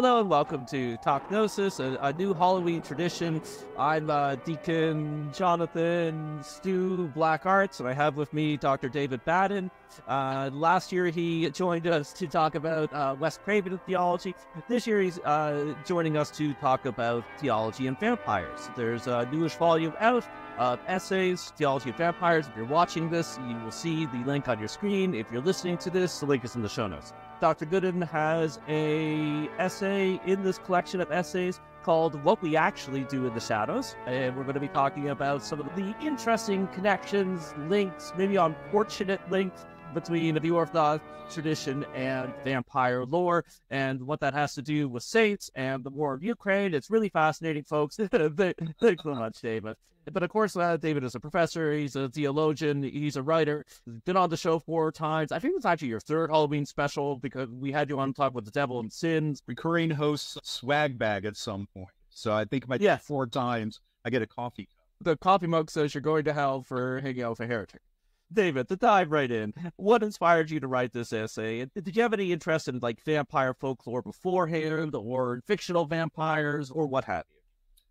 Hello and welcome to Talk Gnosis, a new Halloween tradition. I'm Deacon Jonathan Stu Black Arts, and I have with me Dr. David Goodin. Last year he joined us to talk about Wes Craven theology. This year he's joining us to talk about theology and vampires. There's a newish volume out of essays, Theology of Vampires. If you're watching this, you will see the link on your screen. If you're listening to this, the link is in the show notes. Dr. Goodin has an essay in this collection of essays called What We Actually Do in the Shadows, and we're going to be talking about some of the interesting connections, links, maybe unfortunate links between the Orthodox tradition and vampire lore, and what that has to do with saints and the war of Ukraine. It's really fascinating, folks. Thanks so much, David. But of course, David is a professor, he's a theologian, he's a writer, he's been on the show 4 times. I think it's actually your 3rd Halloween special, because we had you on Talk with the Devil and Sins. Recurring host swag bag at some point. So I think my 4 times, I get a coffee cup. The coffee mug says you're going to hell for hanging out with a heretic. David, to dive right in, what inspired you to write this essay? Did you have any interest in like vampire folklore beforehand, or fictional vampires, or what have you?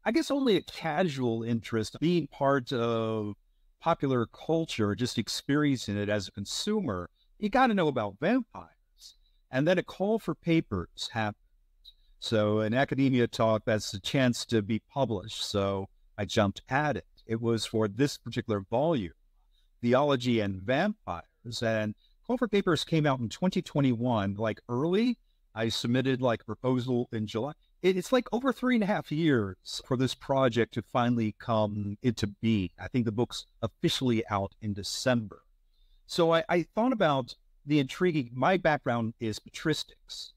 I guess only a casual interest. Being part of popular culture, just experiencing it as a consumer, you got to know about vampires. And then a call for papers happened. So an academia talk, that's a chance to be published. So I jumped at it. It was for this particular volume, Theology and Vampires, and call for papers came out in 2021, like early. I submitted like a proposal in July. It's like over 3.5 years for this project to finally come into being. I think the book's officially out in December. So I thought about the intriguing, my background is patristics,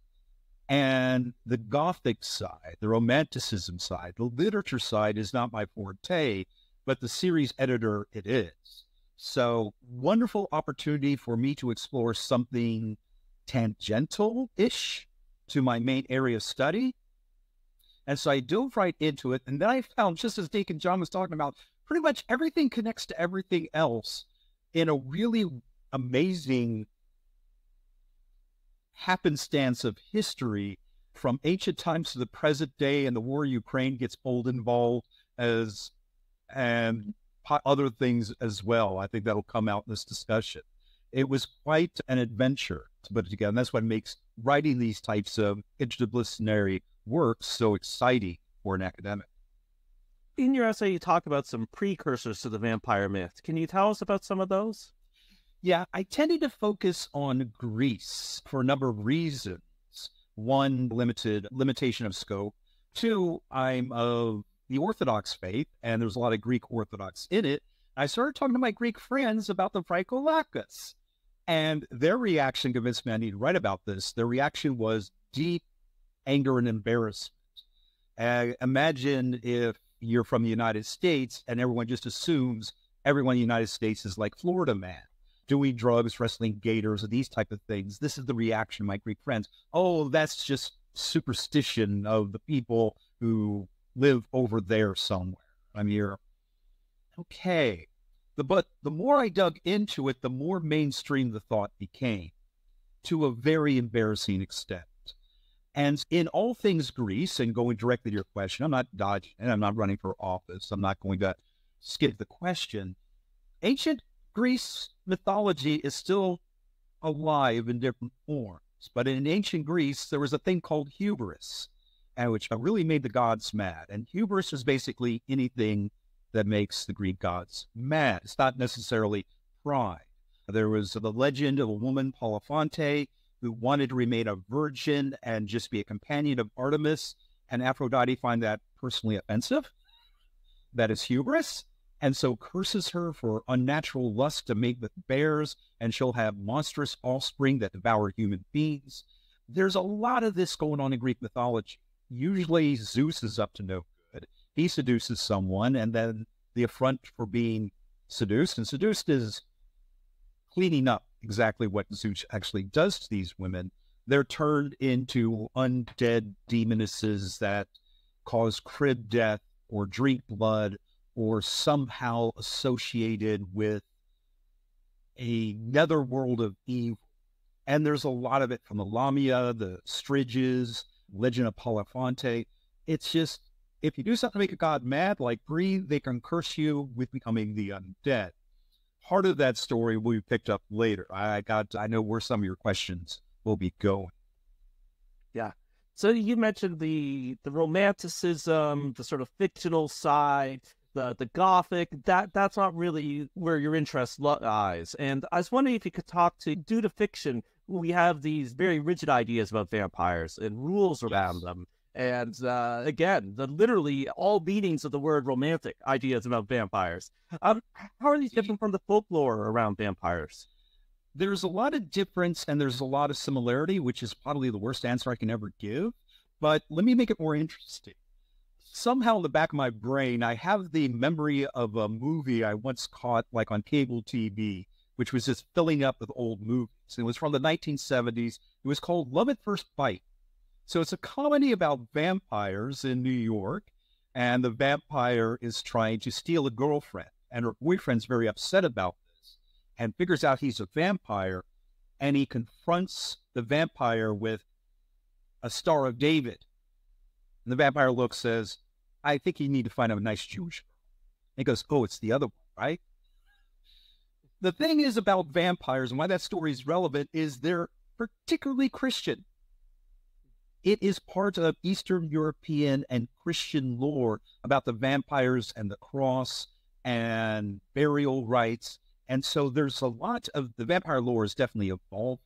and the Gothic side, the Romanticism side, the literature side is not my forte, but the series editor it is. So wonderful opportunity for me to explore something tangential-ish to my main area of study. And so I dove right into it. And then I found, just as Deacon John was talking about, pretty much everything connects to everything else in a really amazing happenstance of history from ancient times to the present day. And the war in Ukraine gets old involved as... and other things as well. I think that'll come out in this discussion. It was quite an adventure to put it together. And that's what makes writing these types of interdisciplinary works so exciting for an academic. In your essay, you talk about some precursors to the vampire myth. Can you tell us about some of those? Yeah, I tended to focus on Greece for a number of reasons. One, limitation of scope. 2, I'm of the Orthodox faith, and there's a lot of Greek Orthodox in it. I started talking to my Greek friends about the Vrykolakas, and their reaction convinced me I need to write about this. Their reaction was deep anger and embarrassment. Imagine if you're from the United States and everyone just assumes everyone in the United States is like Florida Man, doing drugs, wrestling gators, and these type of things. This is the reaction of my Greek friends. Oh, that's just superstition of the people who live over there somewhere. I'm here. Okay. But the more I dug into it, the more mainstream the thought became, to a very embarrassing extent. And in all things Greece, and going directly to your question, I'm not dodging, and I'm not running for office. I'm not going to skip the question. Ancient Greece mythology is still alive in different forms. But in ancient Greece, there was a thing called hubris, and which really made the gods mad. And hubris is basically anything that makes the Greek gods mad. It's not necessarily pride. There was the legend of a woman, Polyphonte, who wanted to remain a virgin and just be a companion of Artemis, and Aphrodite find that personally offensive. That is hubris, and so curses her for unnatural lust to mate with bears, and she'll have monstrous offspring that devour human beings. There's a lot of this going on in Greek mythology. Usually Zeus is up to no good. He seduces someone, and then the affront for being seduced. And seduced is cleaning up exactly what Zeus actually does to these women. They're turned into undead demonesses that cause crib death or drink blood or somehow associated with a netherworld of evil. And there's a lot of it from the Lamia, the Striges, legend of Polyphonte. It's just, if you do something to make a god mad, like breathe, they can curse you with becoming the undead. Part of that story will be picked up later. I know where some of your questions will be going. Yeah. So you mentioned the romanticism, the sort of fictional side, the gothic. That's not really where your interest lies. And I was wondering if you could talk to, due to fiction, we have these very rigid ideas about vampires and rules around them. And again, literally all meanings of the word romantic ideas about vampires. How are these different from the folklore around vampires? There's a lot of difference and there's a lot of similarity, which is probably the worst answer I can ever give. But let me make it more interesting. Somehow in the back of my brain, I have the memory of a movie I once caught like on cable TV, which was just filling up with old movies. It was from the 1970s. It was called Love at First Bite. So it's a comedy about vampires in New York, and the vampire is trying to steal a girlfriend, and her boyfriend's very upset about this and figures out he's a vampire, and he confronts the vampire with a Star of David. And the vampire looks, says, I think you need to find a nice Jewish girl. And he goes, oh, it's the other one, right? The thing is about vampires and why that story is relevant is they're particularly Christian. It is part of Eastern European and Christian lore about the vampires and the cross and burial rites. And so there's a lot of the vampire lore is definitely evolving.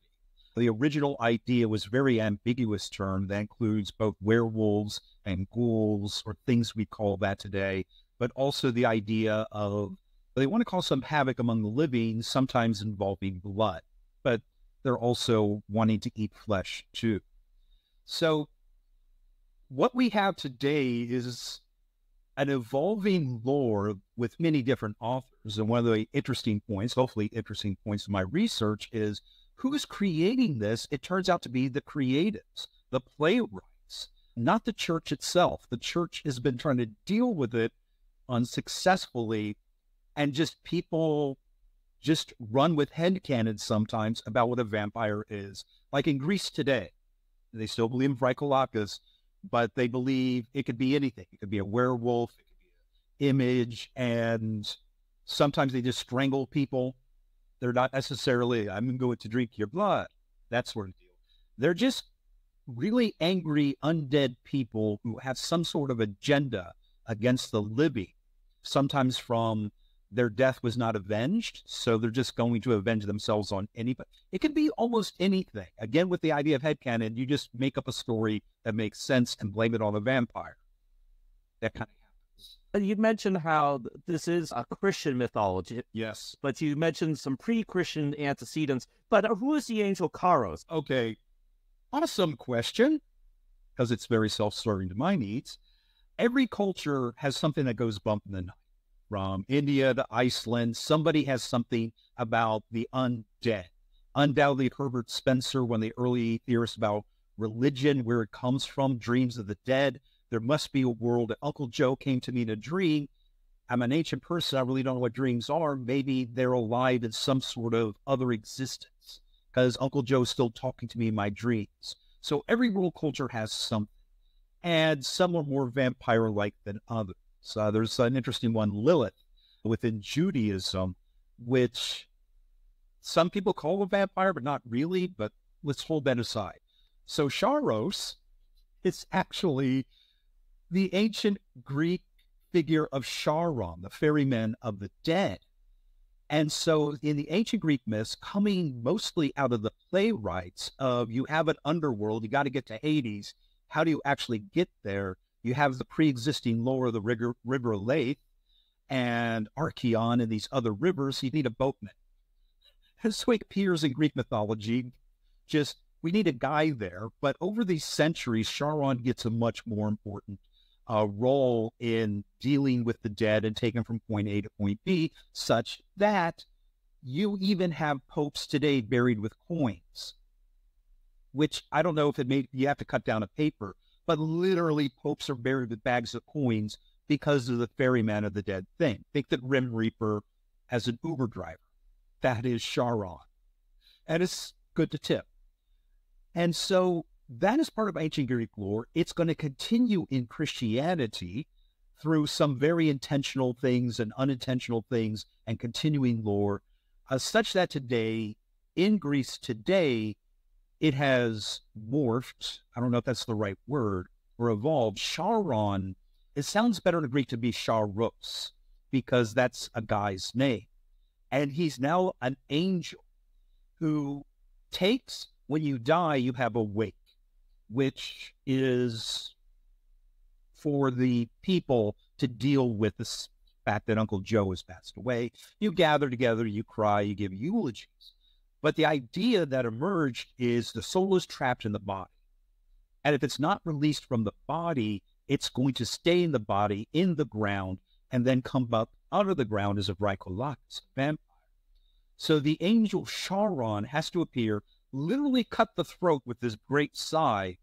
The original idea was a very ambiguous term that includes both werewolves and ghouls, or things we call that today, but also the idea of, they want to cause some havoc among the living, sometimes involving blood, but they're also wanting to eat flesh too. So what we have today is an evolving lore with many different authors. And one of the interesting points, hopefully interesting points of my research, is who's creating this? It turns out to be the creatives, the playwrights, not the church itself. The church has been trying to deal with it unsuccessfully, and just people just run with headcanons sometimes about what a vampire is. Like in Greece today, they still believe in Vrykolakas, but they believe it could be anything. It could be a werewolf, it could be an image, and sometimes they just strangle people. They're not necessarily, I'm going to drink your blood, that sort of deal. They're just really angry, undead people who have some sort of agenda against the living, sometimes from their death was not avenged, so they're just going to avenge themselves on anybody. It can be almost anything. Again, with the idea of headcanon, you just make up a story that makes sense and blame it on a vampire. That kind of happens. And you mentioned how this is a Christian mythology. Yes. But you mentioned some pre-Christian antecedents. But who is the angel Charon? Okay. Awesome question, because it's very self-serving to my needs. Every culture has something that goes bump in the night. From India to Iceland, somebody has something about the undead. Undoubtedly, Herbert Spencer, one of the early theorists about religion, where it comes from, dreams of the dead. There must be a world. Uncle Joe came to me in a dream. I'm an ancient person. I really don't know what dreams are. Maybe they're alive in some sort of other existence, because Uncle Joe's still talking to me in my dreams. So every world culture has something, and some are more vampire-like than others. There's an interesting one, Lilith, within Judaism, which some people call a vampire, but not really, but let's hold that aside. So Charos is actually the ancient Greek figure of Charon, the ferryman of the dead. And so in the ancient Greek myths, coming mostly out of the playwrights of you have an underworld, you got to get to Hades. How do you actually get there? You have the pre-existing lore of the river Lethe and Archeon and these other rivers. You need a boatman. And so it appears in Greek mythology, just we need a guy there. But over these centuries, Charon gets a much more important role in dealing with the dead and taking from point A to point B, such that you even have popes today buried with coins, which I don't know if it made, you have to cut down a paper. But literally, popes are buried with bags of coins because of the ferryman of the dead thing. Think that Rim Reaper as an Uber driver. That is Charon. And it's good to tip. And so That is part of ancient Greek lore. It's going to continue in Christianity through some very intentional things and unintentional things and continuing lore, such that today, in Greece today, it has morphed, I don't know if that's the right word, or evolved. Charon, it sounds better in Greek to be Charos, because that's a guy's name. And he's now an angel who takes, when you die, you have a wake, which is for the people to deal with the fact that Uncle Joe has passed away. You gather together, you cry, you give eulogies. But the idea that emerged is the soul is trapped in the body. And if it's not released from the body, it's going to stay in the body, in the ground, and then come up out of the ground as a Vrykolakas vampire. So the angel Charon has to appear, literally cut the throat with this great sigh,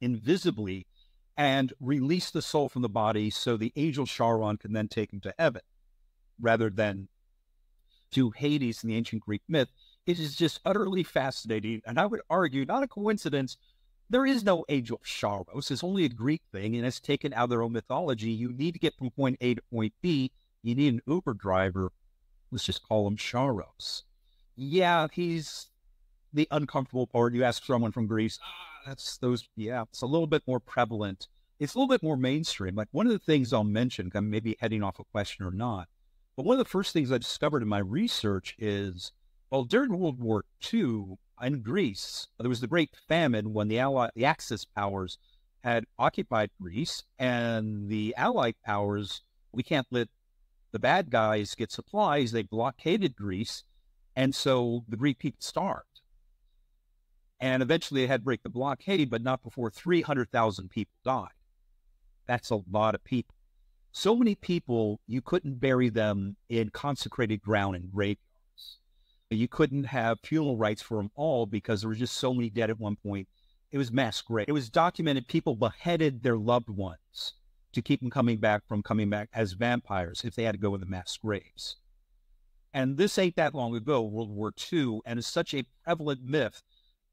invisibly, and release the soul from the body so the angel Charon can then take him to heaven, rather than to Hades in the ancient Greek myth. It is just utterly fascinating, and I would argue, not a coincidence, there is no angel Charos. It's only a Greek thing, and it's taken out of their own mythology. You need to get from point A to point B. You need an Uber driver. Let's just call him Charos. Yeah, he's the uncomfortable part. You ask someone from Greece, yeah, it's a little bit more prevalent. It's a little bit more mainstream. Like, one of the things I'll mention, I'm maybe heading off a question or not, but one of the first things I discovered in my research is, well, during World War II in Greece, there was the Great Famine when the Axis powers had occupied Greece, and the Allied powers, we can't let the bad guys get supplies. They blockaded Greece, and so the Greek people starved. And eventually they had to break the blockade, but not before 300,000 people died. That's a lot of people. So many people, you couldn't bury them in consecrated ground and graveyards. You couldn't have funeral rites for them all because there were just so many dead at one point. It was mass grave. It was documented people beheaded their loved ones to keep them coming back as vampires if they had to go in the mass graves. And this ain't that long ago, World War II, and it's such a prevalent myth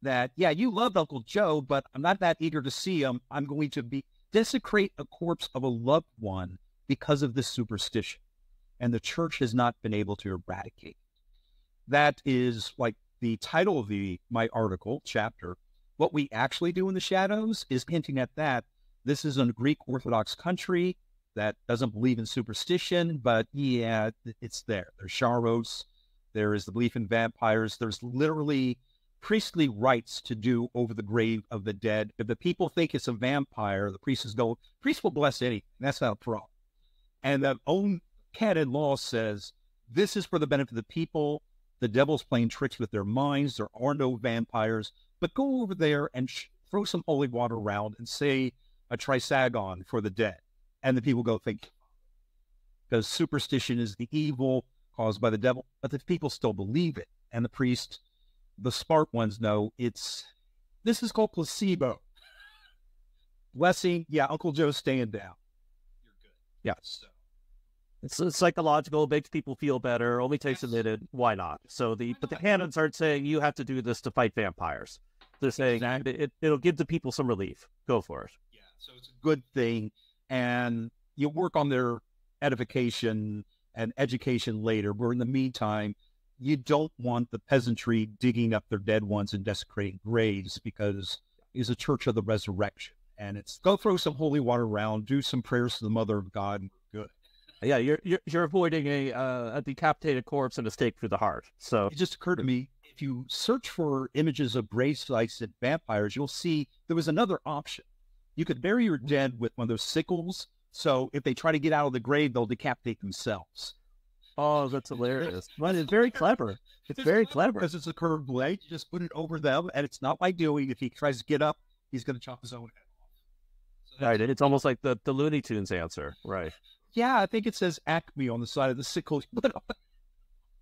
that, yeah, you loved Uncle Joe, but I'm not that eager to see him. I'm going to desecrate a corpse of a loved one because of this superstition. And the church has not been able to eradicate it. That is like the title of my article, chapter, What We Actually Do in the Shadows, is hinting at that. This is a Greek Orthodox country that doesn't believe in superstition, but yeah, it's there. There's Charos. There is the belief in vampires. There's literally priestly rites to do over the grave of the dead. If the people think it's a vampire, the priest will bless anything. That's not a problem. And their own canon law says, this is for the benefit of the people. The devil's playing tricks with their minds. There are no vampires. But go over there and throw some holy water around and say a trisagon for the dead. And the people go, think, because superstition is the evil caused by the devil. But the people still believe it. And the priest, the smart ones, know this is called placebo. Blessing, yeah, Uncle Joe's staying down. You're good. Yeah. So it's psychological, makes people feel better, only takes a minute, why not? So the canons aren't saying you have to do this to fight vampires. They're saying it'll give the people some relief. Go for it. Yeah, so it's a good thing, and you work on their edification and education later, where in the meantime, you don't want the peasantry digging up their dead ones and desecrating graves, because it's a church of the resurrection. And it's go throw some holy water around, do some prayers to the mother of God, and we're good. Yeah, you're avoiding a decapitated corpse and a stake through the heart. So it just occurred to me, if you search for images of grave sites and vampires, you'll see there was another option. You could bury your dead with one of those sickles. So if they try to get out of the grave, they'll decapitate themselves. Oh, that's hilarious. But it's very clever. It's very clever. Because it's a curved blade. You just put it over them, and it's not like doing. If he tries to get up, he's going to chop his own head off. So right, it's almost like the Looney Tunes answer, right? Yeah, I think it says Acme on the side of the sickle.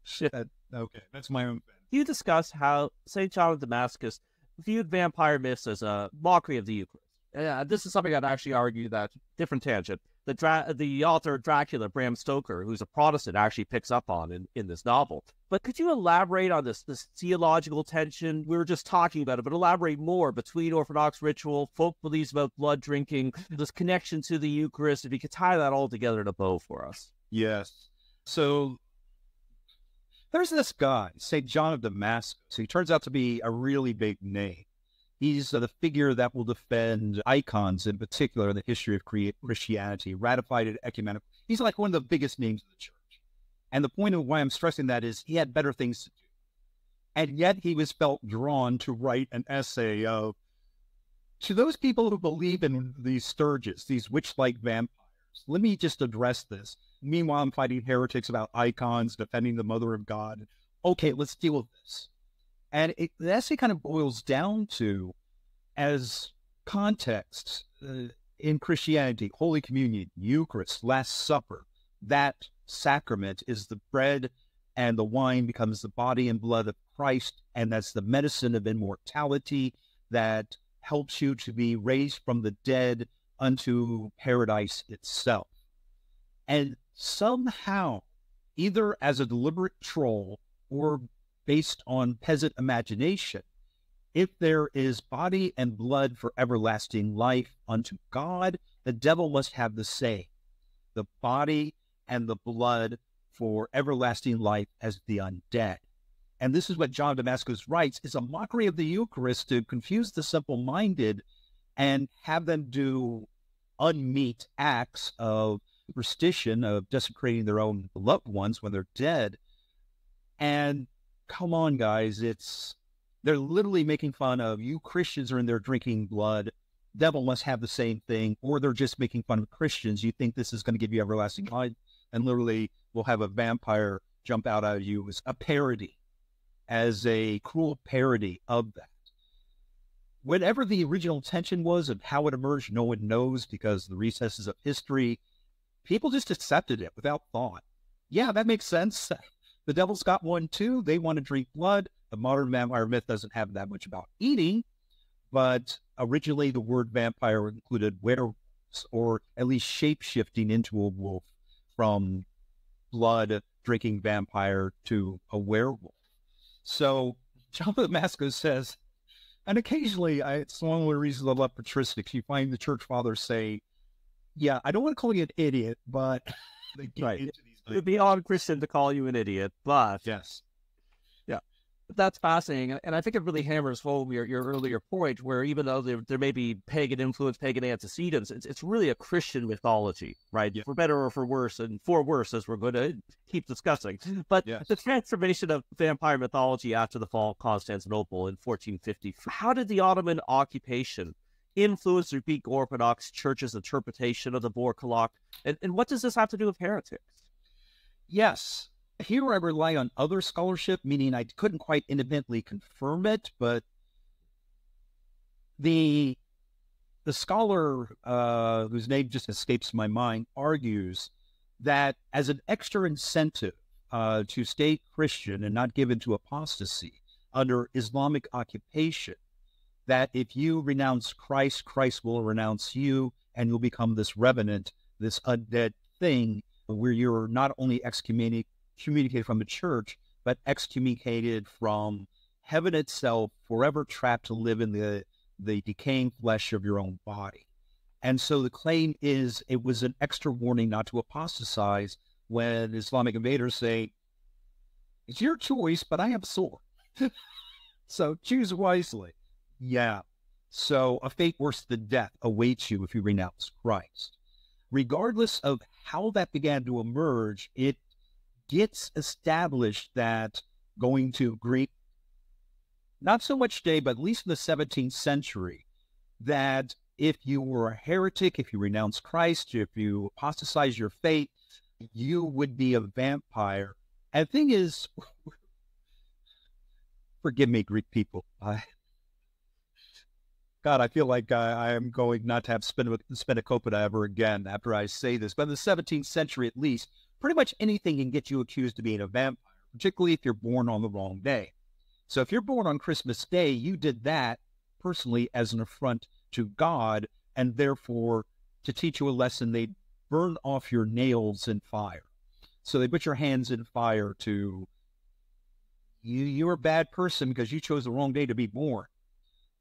Shit. Okay, that's my own. You discuss how St. John of Damascus viewed vampire myths as a mockery of the Eucharist. This is something I'd actually argue that, different tangent, the author of Dracula, Bram Stoker, who's a Protestant, actually picks up on in this novel. But could you elaborate on this theological tension? We were just talking about it, but elaborate more between Orthodox ritual, folk beliefs about blood drinking, this connection to the Eucharist, if you could tie that all together in a bow for us. Yes. So there's this guy, St. John of Damascus. He turns out to be a really big name. He's the figure that will defend icons, in particular, in the history of Christianity, ratified it ecumenical. He's like one of the biggest names in the church. And the point of why I'm stressing that is he had better things to do. And yet he was felt drawn to write an essay of, to those people who believe in these Striges, these witch-like vampires, let me just address this. Meanwhile, I'm fighting heretics about icons, defending the mother of God. Okay, let's deal with this. And the essay kind of boils down to, as contexts in Christianity, Holy Communion, Eucharist, Last Supper, that sacrament is the bread and the wine becomes the body and blood of Christ, and that's the medicine of immortality that helps you to be raised from the dead unto paradise itself. And somehow, either as a deliberate troll or based on peasant imagination, if there is body and blood for everlasting life unto God, the devil must have the same, the body and the blood for everlasting life as the undead. And this is what John of Damascus writes, is a mockery of the Eucharist to confuse the simple-minded and have them do unmeet acts of superstition, of desecrating their own loved ones when they're dead. And come on, guys, they're literally making fun of you. Christians are in there drinking blood. Devil must have the same thing, or they're just making fun of Christians. You think this is going to give you everlasting life, and literally we'll have a vampire jump out at you as a parody, as a cruel parody of that. Whatever the original intention was and how it emerged, no one knows, because the recesses of history, people just accepted it without thought. Yeah, that makes sense. The devil's got one, too. They want to drink blood. The modern vampire myth doesn't have that much about eating, but originally the word vampire included werewolves, or at least shape-shifting into a wolf, from blood-drinking vampire to a werewolf. So John of Damascus says, and occasionally, it's one of the reasons I love patristics, you find the church fathers say, yeah, I don't want to call you an idiot, but they get into these. It would be un-Christian to call you an idiot, but... Yes. Yeah. But that's fascinating, and I think it really hammers home your earlier point, where even though there may be pagan influence, pagan antecedents, it's really a Christian mythology, right? Yeah. For better or for worse, and for worse, as we're going to keep discussing. But yes, the transformation of vampire mythology after the fall of Constantinople in 1450, how did the Ottoman occupation influence the Greek Orthodox Church's interpretation of the Vrykolakas, and what does this have to do with heretics? Yes. Here I rely on other scholarship, meaning I couldn't quite independently confirm it, but the scholar, whose name just escapes my mind, argues that as an extra incentive to stay Christian and not give into apostasy under Islamic occupation, that if you renounce Christ, Christ will renounce you, and you'll become this revenant, this undead thing, where you're not only excommunicated from the church, but excommunicated from heaven itself, forever trapped to live in the decaying flesh of your own body. And so the claim is it was an extra warning not to apostatize when Islamic invaders say, it's your choice, but I have a sword. So choose wisely. Yeah. So a fate worse than death awaits you if you renounce Christ. Regardless of how that began to emerge, it gets established that going to Greek, not so much today, but at least in the 17th century, that if you were a heretic, if you renounced Christ, if you apostatized your faith, you would be a vampire. And the thing is, forgive me, Greek people, God, I feel like I am going not to have Spenacopita ever again after I say this. But in the 17th century, at least, pretty much anything can get you accused of being a vampire, particularly if you're born on the wrong day. So if you're born on Christmas Day, you did that personally as an affront to God, and therefore to teach you a lesson they burn off your nails in fire. So they put your hands in fire to, you're a bad person because you chose the wrong day to be born.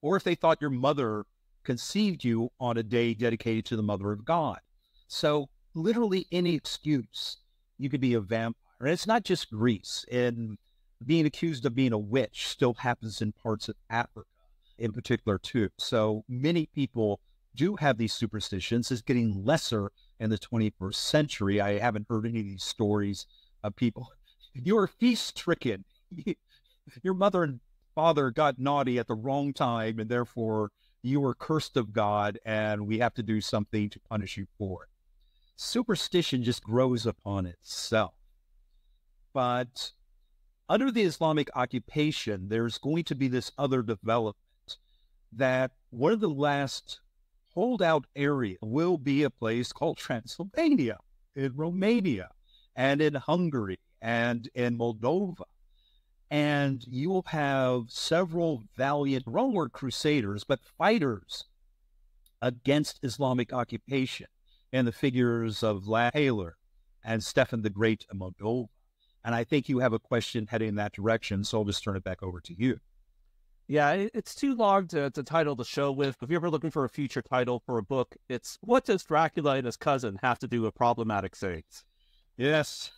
Or if they thought your mother conceived you on a day dedicated to the Mother of God. So literally any excuse, you could be a vampire. And it's not just Greece. And being accused of being a witch still happens in parts of Africa in particular too. So many people do have these superstitions. It's getting lesser in the 21st century. I haven't heard any of these stories of people. You were feast-stricken. Your mother and father got naughty at the wrong time, and therefore you were cursed of God, and we have to do something to punish you for it. Superstition just grows upon itself. But under the Islamic occupation, there's going to be this other development that one of the last holdout area will be a place called Transylvania, in Romania, and in Hungary, and in Moldova. And you will have several valiant, wrong word crusaders, but fighters against Islamic occupation in the figures of Vlad the Impaler and Stephen the Great in Moldova. And I think you have a question heading in that direction, so I'll just turn it back over to you. Yeah, it's too long to title the show with, but if you're ever looking for a future title for a book, it's What Does Dracula and His Cousin Have to Do with Problematic Saints? Yes.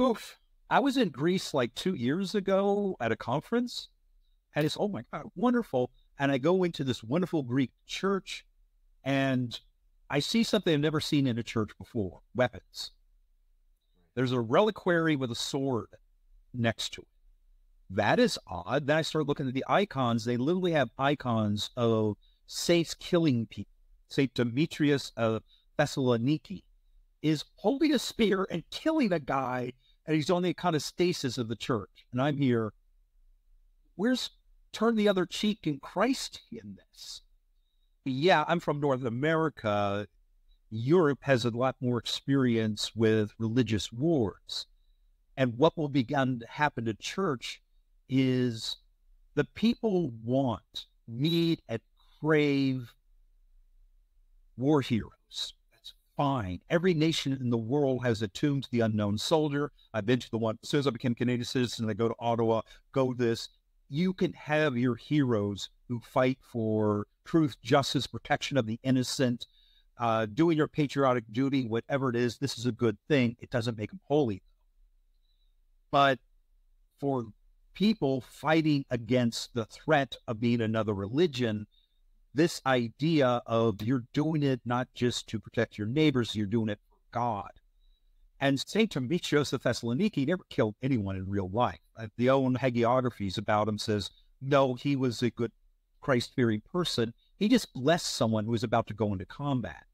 Oof. I was in Greece like 2 years ago at a conference, and it's, oh my God, wonderful. And I go into this wonderful Greek church, and I see something I've never seen in a church before, weapons. There's a reliquary with a sword next to it. That is odd. Then I start looking at the icons. They literally have icons of saints killing people. Saint Demetrius of Thessaloniki is holding a spear and killing a guy, and he's on the iconostasis of the church. And I'm here, where's turn the other cheek in Christ in this? Yeah, I'm from North America. Europe has a lot more experience with religious wars. And what will begin to happen to church is the people want, need, and crave war heroes. That's fine. Every nation in the world has a tomb to the unknown soldier. I've been to the one, as soon as I became a Canadian citizen, I go to Ottawa, go this. You can have your heroes who fight for truth, justice, protection of the innocent, doing your patriotic duty, whatever it is. This is a good thing. It doesn't make them holy. But for people fighting against the threat of being another religion, this idea of you're doing it not just to protect your neighbors, you're doing it for God. And St. Demetrios of Thessaloniki never killed anyone in real life. The own hagiographies about him says, no, he was a good Christ-fearing person. He just blessed someone who was about to go into combat.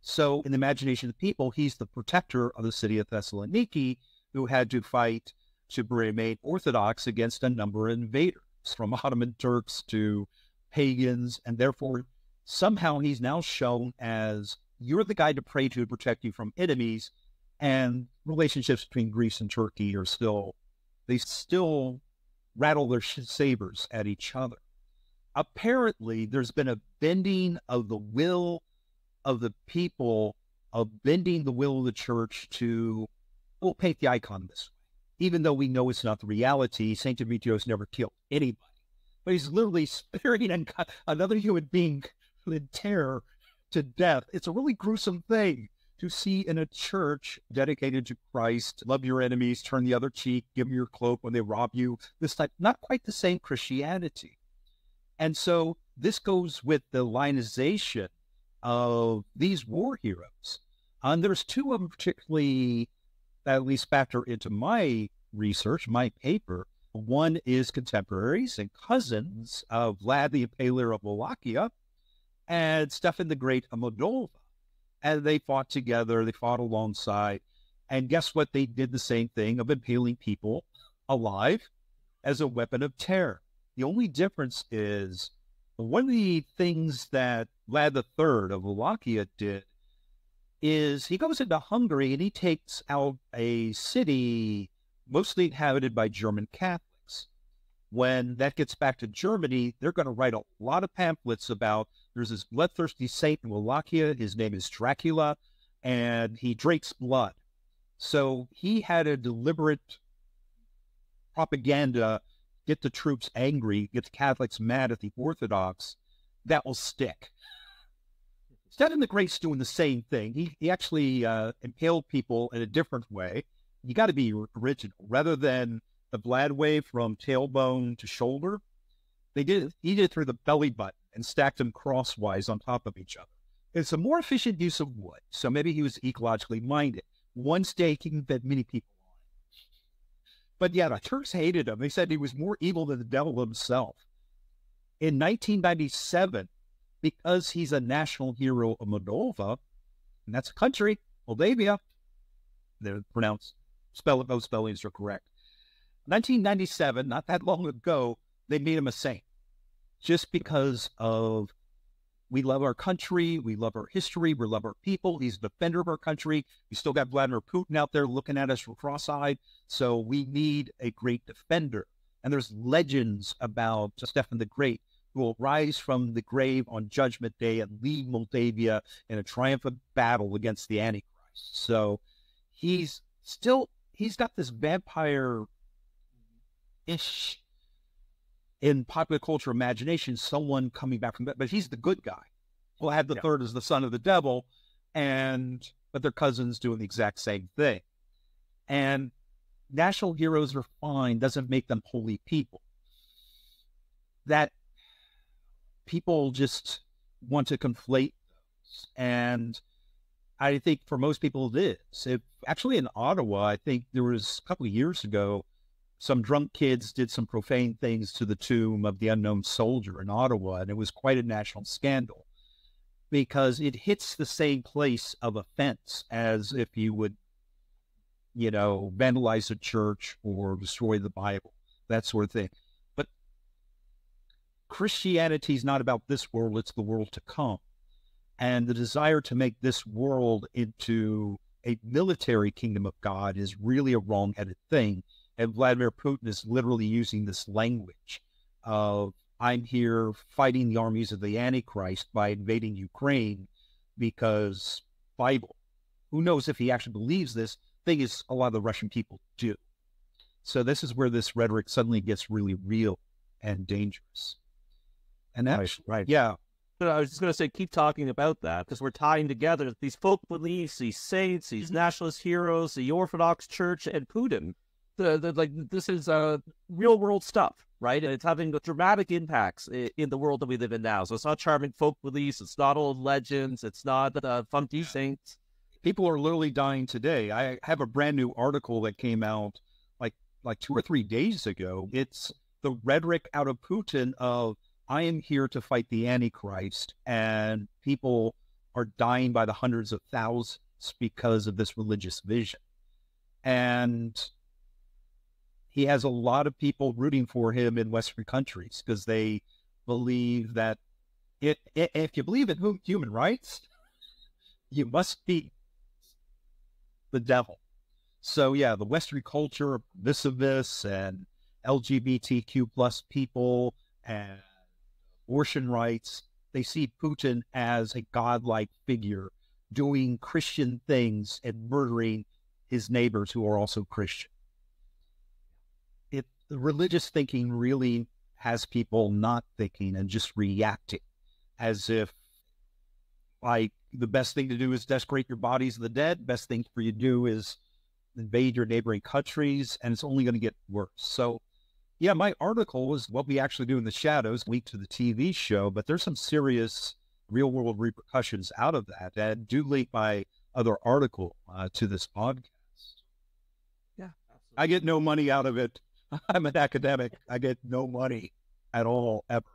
So in the imagination of the people, he's the protector of the city of Thessaloniki, who had to fight to remain Orthodox against a number of invaders, from Ottoman Turks to pagans, and therefore somehow he's now shown as you're the guy to pray to protect you from enemies, and relationships between Greece and Turkey are still, they still rattle their sabers at each other. Apparently, there's been a bending of the will of the people, of bending the will of the church to, we'll paint the icon this way. Even though we know it's not the reality, St. Demetrios never killed anybody. But he's literally sparing another human being in terror to death. It's a really gruesome thing to see in a church dedicated to Christ. Love your enemies, turn the other cheek, give them your cloak when they rob you. This type, not quite the same Christianity. And so this goes with the lionization of these war heroes. And there's two of them particularly that at least factor into my research, my paper. One is contemporaries and cousins of Vlad the Impaler of Wallachia and Stephen the Great of Moldova. And they fought together, they fought alongside. And guess what? They did the same thing of impaling people alive as a weapon of terror. The only difference is one of the things that Vlad III of Wallachia did is he goes into Hungary and he takes out a city mostly inhabited by German Catholics. When that gets back to Germany, they're going to write a lot of pamphlets about There's this bloodthirsty saint in Wallachia. His name is Dracula, and he drinks blood. So he had a deliberate propaganda, get the troops angry, get the Catholics mad at the Orthodox. That will stick. Stephen the Great's doing the same thing. He actually impaled people in a different way. You got to be original. Rather than the Vlad way from tailbone to shoulder, he did it through the belly button and stacked them crosswise on top of each other. It's a more efficient use of wood, so maybe he was ecologically minded. One stake, he can bet many people on it. But yeah, the Turks hated him. They said he was more evil than the devil himself. In 1997, because he's a national hero of Moldova, and that's a country, Moldavia, they're pronounced, spell it, both spellings are correct. 1997, not that long ago, they made him a saint just because of, we love our country, we love our history, we love our people. He's a defender of our country. We still got Vladimir Putin out there looking at us from cross-eyed, so we need a great defender. And there's legends about Stephen the Great, who will rise from the grave on Judgment Day and lead Moldavia in a triumphant battle against the Antichrist. So he's got this vampire-ish in popular culture imagination, someone coming back from that, but he's the good guy. We'll have the third as the son of the devil, but their cousins doing the exact same thing. And national heroes are fine, doesn't make them holy people. That people just want to conflate those. And I think for most people it is. Actually in Ottawa, I think there was a couple of years ago, some drunk kids did some profane things to the tomb of the unknown soldier in Ottawa, and it was quite a national scandal because it hits the same place of offense as if you would, you know, vandalize a church or destroy the Bible, that sort of thing. But Christianity is not about this world, it's the world to come. And the desire to make this world into a military kingdom of God is really a wrong-headed thing. And Vladimir Putin is literally using this language of, I'm here fighting the armies of the Antichrist by invading Ukraine because Bible. Who knows if he actually believes this? Thing is, a lot of the Russian people do. So this is where this rhetoric suddenly gets really real and dangerous. And actually, right. Yeah. But I was just going to say, keep talking about that because we're tying together these folk beliefs, these saints, these nationalist heroes, the Orthodox Church, and Putin. Like this is real world stuff, right? And it's having dramatic impacts in the world that we live in now. So it's not charming folk beliefs. It's not old legends. It's not funky saints. People are literally dying today. I have a brand new article that came out like 2 or 3 days ago. It's the rhetoric out of Putin of, I am here to fight the Antichrist, and people are dying by the hundreds of thousands because of this religious vision. And he has a lot of people rooting for him in Western countries because they believe that if you believe in human rights, you must be the devil. So yeah, the Western culture of permissiveness and LGBTQ plus people and abortion rights, they see Putin as a godlike figure doing Christian things and murdering his neighbors who are also Christian. The religious thinking really has people not thinking and just reacting as if, like, the best thing to do is desecrate your bodies of the dead. Best thing for you to do is invade your neighboring countries, and it's only going to get worse. So, yeah, my article was What We Actually Do in the Shadows, linked to the TV show, but there's some serious real-world repercussions out of that. And do link my other article to this podcast. Yeah, absolutely. I get no money out of it. I'm an academic. I get no money at all, ever.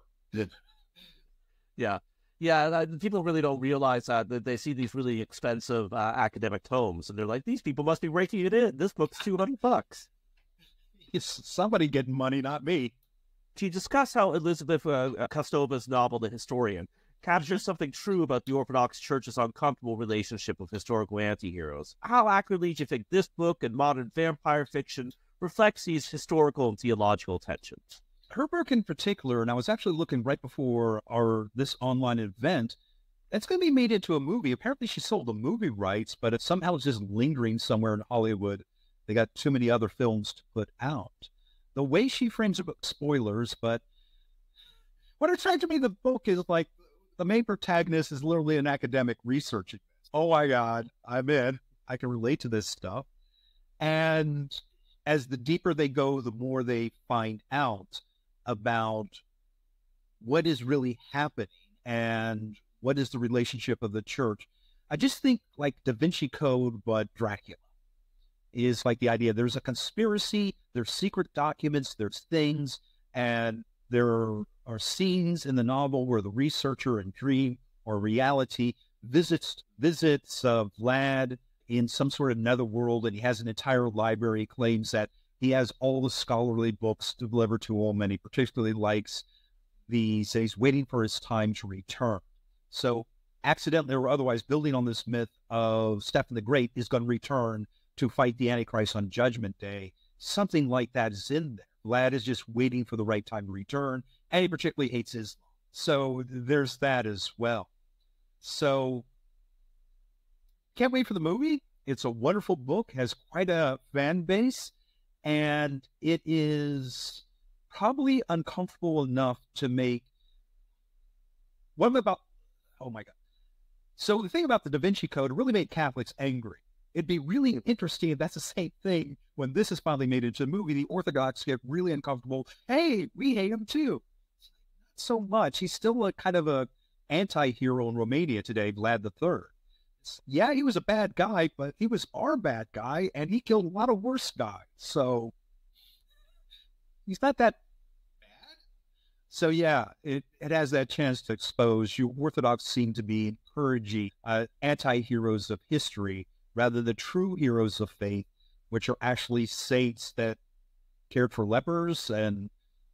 Yeah. Yeah, people really don't realize that they see these really expensive academic tomes, and they're like, these people must be raking it in. This book's $200. Somebody getting money, not me. To discuss how Elizabeth Kostova's novel, The Historian, captures something true about the Orthodox Church's uncomfortable relationship with historical anti-heroes. How accurately do you think this book and modern vampire fiction reflects these historical and theological tensions? her work in particular, and I was actually looking right before this online event, it's going to be made into a movie. Apparently she sold the movie rights, but it somehow is just lingering somewhere in Hollywood. They got too many other films to put out. The way she frames it, spoilers, but what attracted to me the book is like the main protagonist is literally an academic researcher. Oh my God, I'm in. I can relate to this stuff. And as the deeper they go, the more they find out about what is really happening and what is the relationship of the church. I just think like Da Vinci Code, but Dracula is like the idea. There's a conspiracy, there's secret documents, there's things, and there are scenes in the novel where the researcher in dream or reality visits Vlad in some sort of netherworld, and he has an entire library. He claims that he has all the scholarly books delivered to him, and he particularly likes these. He's waiting for his time to return. So accidentally or otherwise, building on this myth of Stephen the Great is going to return to fight the Antichrist on Judgment Day. Something like that is in there. Vlad is just waiting for the right time to return, and he particularly hates Islam. So there's that as well. So can't wait for the movie. It's a wonderful book, has quite a fan base, and it is probably uncomfortable enough to make oh my God. So the thing about the Da Vinci Code, really made Catholics angry. It'd be really interesting if that's the same thing when this is finally made into a movie. The Orthodox get really uncomfortable. Hey, we hate him too. Not so much. He's still a kind of a anti-hero in Romania today, Vlad III. Yeah, he was a bad guy, but he was our bad guy, and he killed a lot of worse guys. So he's not that bad. So yeah, it has that chance to expose you. Orthodox seem to be encouraging anti-heroes of history rather than the true heroes of faith, which are actually saints that cared for lepers and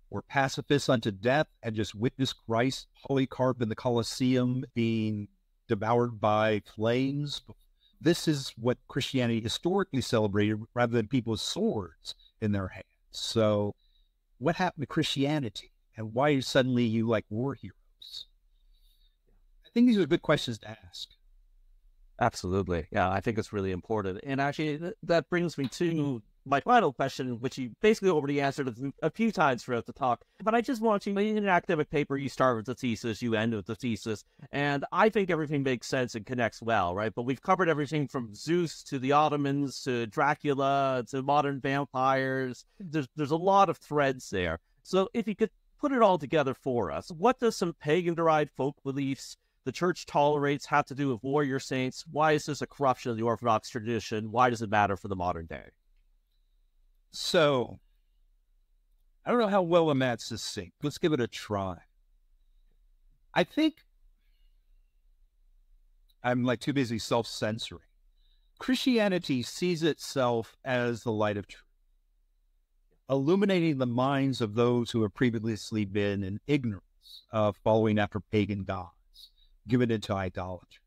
were pacifists unto death and just witnessed Christ, Polycarp in the Colosseum being devoured by flames. This is what Christianity historically celebrated rather than people with swords in their hands. So what happened to Christianity, and why are suddenly you like war heroes? I think these are good questions to ask. Absolutely. Yeah, I think it's really important. And actually that brings me to my final question, which you basically already answered a few times throughout the talk, but I just want you, in an academic paper, you start with the thesis, you end with the thesis, and I think everything makes sense and connects well, right? But we've covered everything from Zeus to the Ottomans to Dracula to modern vampires. There's a lot of threads there. So if you could put it all together for us, what does some pagan-derived folk beliefs the church tolerates have to do with warrior saints? Why is this a corruption of the Orthodox tradition? Why does it matter for the modern day? So, I don't know how well I'm that succinct. Let's give it a try. I think I'm like too busy self-censoring. Christianity sees itself as the light of truth, illuminating the minds of those who have previously been in ignorance, following after pagan gods, given into idolatry.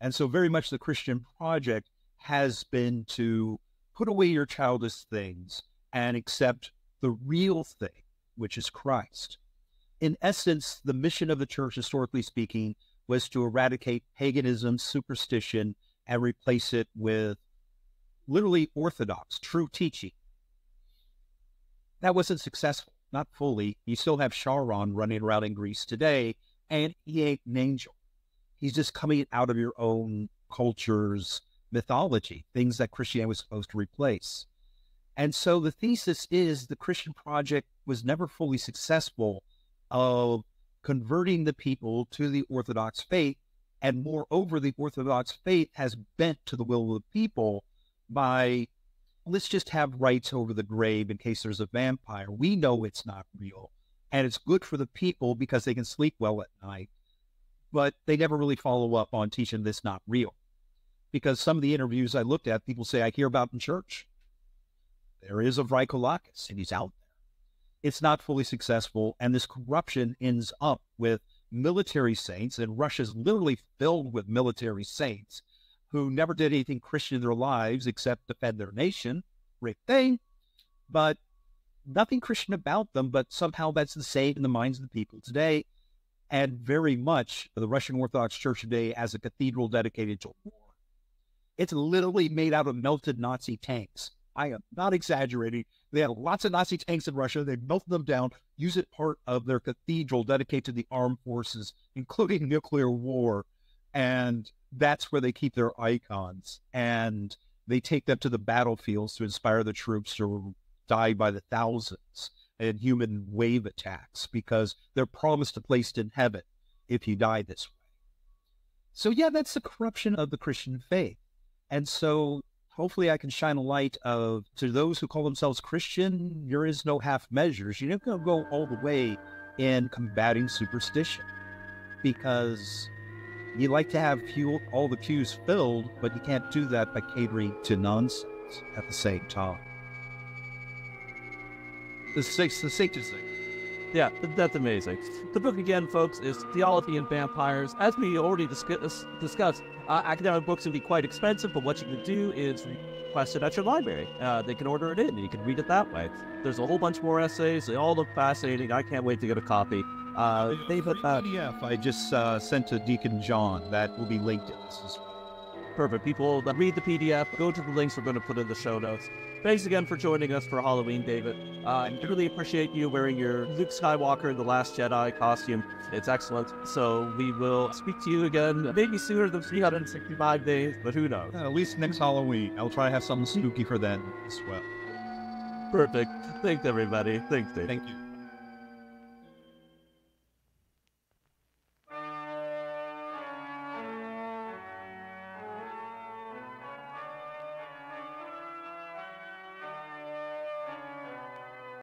And so very much the Christian project has been to put away your childish things and accept the real thing, which is Christ. In essence, the mission of the church, historically speaking, was to eradicate paganism, superstition, and replace it with literally orthodox, true teaching. That wasn't successful, not fully. You still have Charon running around in Greece today, and he ain't an angel. He's just coming out of your own culture's mythology, things that Christianity was supposed to replace. And so the thesis is the Christian project was never fully successful of converting the people to the Orthodox faith. And moreover, the Orthodox faith has bent to the will of the people by, let's just have rites over the grave in case there's a vampire. We know it's not real. And it's good for the people because they can sleep well at night. But they never really follow up on teaching this not real. Because some of the interviews I looked at, people say, I hear about in church. There is a Vrykolakas, and he's out there. It's not fully successful, and this corruption ends up with military saints, and Russia's literally filled with military saints who never did anything Christian in their lives except defend their nation. Great thing. But nothing Christian about them, but somehow that's the same in the minds of the people today, and very much the Russian Orthodox Church today as a cathedral dedicated to war. It's literally made out of melted Nazi tanks. I am not exaggerating. They had lots of Nazi tanks in Russia. They melted them down, use it part of their cathedral dedicated to the armed forces, including nuclear war. And that's where they keep their icons. And they take them to the battlefields to inspire the troops to die by the thousands in human wave attacks, because they're promised a place in heaven if you die this way. So yeah, that's the corruption of the Christian faith. And so hopefully I can shine a light of, to those who call themselves Christian, there is no half measures. You're not going to go all the way in combating superstition, because you like to have all the pews filled, but you can't do that by catering to nonsense at the same time. The sanctity. Yeah, that's amazing. The book again, folks, is Theology and Vampires. As we already discussed, academic books can be quite expensive, but what you can do is request it at your library. They can order it in, and you can read it that way. There's a whole bunch more essays. They all look fascinating. I can't wait to get a copy. PDF I just sent to Deacon John. That will be linked in this as well. Perfect. People that read the PDF, go to the links we're going to put in the show notes. Thanks again for joining us for Halloween, David. I really appreciate you wearing your Luke Skywalker in The Last Jedi costume. It's excellent. So we will speak to you again maybe sooner than 365 days, but who knows? At least next Halloween. I'll try to have something spooky for then as well. Perfect. Thanks, everybody. Thanks, David. Thank you.